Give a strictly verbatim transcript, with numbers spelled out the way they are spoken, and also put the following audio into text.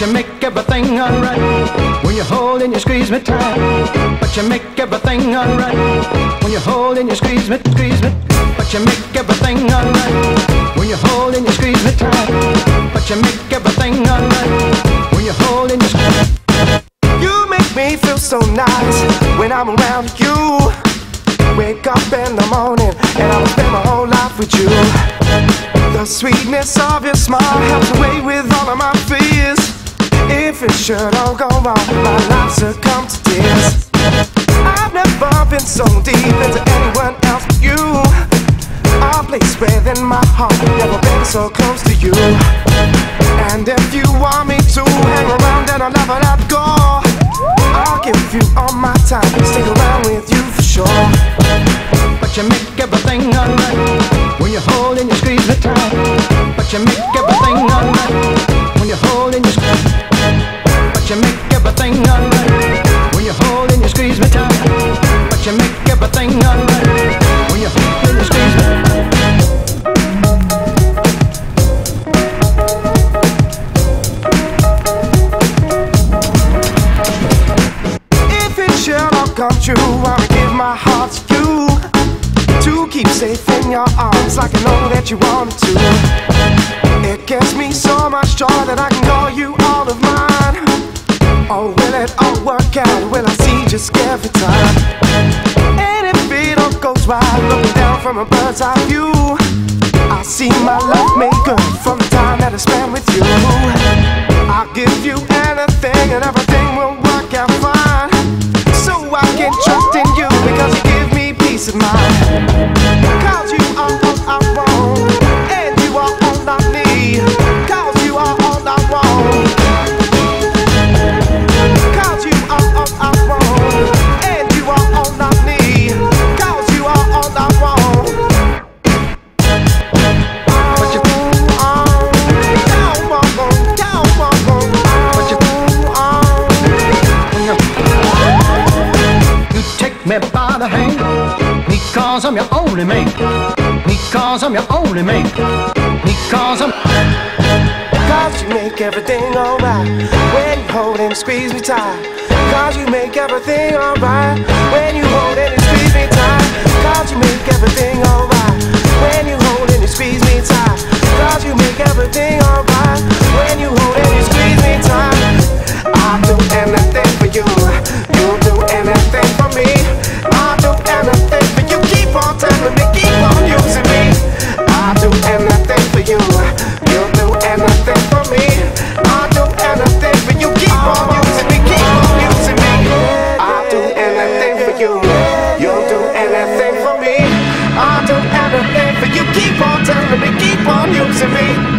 but you make everything alright when you hold and you squeeze me tight. But you make everything alright when you hold and you squeeze me, squeeze me. But you make everything alright when you hold and you squeeze me tight. But you make everything alright when you hold and you squeeze me. You make me feel so nice when I'm around you. Wake up in the morning and I'll spend my whole life with you. The sweetness of your smile helps away with all of my fears. If it should all go wrong, my life succumbs to tears. I've never been so deep into anyone else but you. A place within my heart, never been so close to you. And if you want me to hang around and I'll never let go, I'll give you all my time, stick around with you for sure. But you make everything alright when you hold and you squeeze me tight. But you make everything alright when you hold and you squeeze me tight. But you make everything alright when you hold and you squeeze me tight. But you make everything alright when you hold and you squeeze me tight. True, I'll give my heart to you, to keep safe in your arms like I know that you want to. It gives me so much joy that I can call you all of mine. Oh, will it all work out? Will I see just every time? And if it all goes right, looking down from a bird's eye view, I see my love maker from the time that I spend with you. I'll give you anything and everything will work out fine. I can trust in you because you give me peace of mind. Cause you are all I want, and you are all I need. Cause you are all I want. Cause you are all I want, and you are all I need. Cause you are all I want. But you me by the hand, because I'm your only mate, because I'm your only mate, because I'm. Cause you make everything alright when you hold and squeeze me tight. Cause you make everything alright when you hold and you squeeze me tight. Cause you make everything alright when you hold and you squeeze me tight. Cause you make everything alright when you hold and you squeeze me tight. I'll do anything for you. You'll do anything for me. I'll do anything for you. Keep on telling me, keep on using me. I'll do anything for you. You'll do anything for me. I'll do anything for you. Keep on using me, keep on using me. I'll do anything for you. You'll do anything for me. I'll do anything for you. Keep on telling me, keep on using me.